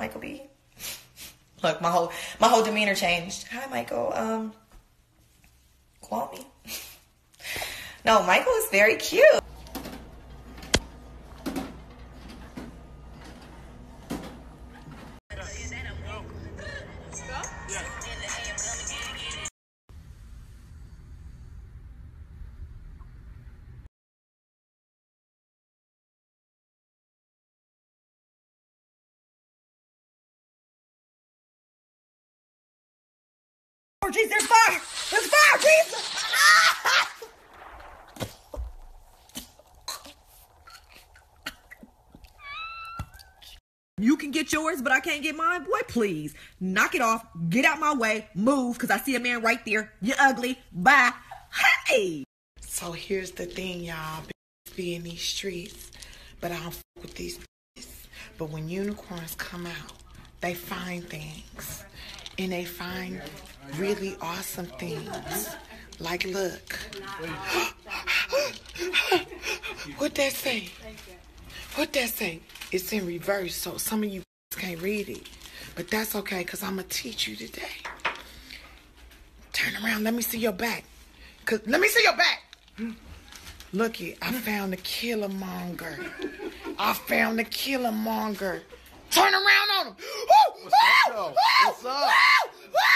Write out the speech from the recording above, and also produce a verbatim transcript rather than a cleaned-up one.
Michael B. Look, my whole my whole demeanor changed. Hi, Michael. Um, call me. No, Michael is very cute. Oh, jeez, there's fire! There's fire, Jesus! Ah! You can get yours, but I can't get mine? Boy, please. Knock it off. Get out my way. Move, because I see a man right there. You're ugly. Bye. Hey! So here's the thing, y'all. Bitches be in these streets, but I don't fuck with these bitches. But when unicorns come out, they find things. And they find really awesome things. Like, look. What'd that say? What'd that say? It's in reverse, so some of you can't read it. But that's okay, because I'm going to teach you today. Turn around. Let me see your back. Cause, let me see your back. Look it. I found the Killmonger. I found the Killmonger. Turn around on him. Woo! What's up? Woo! What's up? Woo! Woo!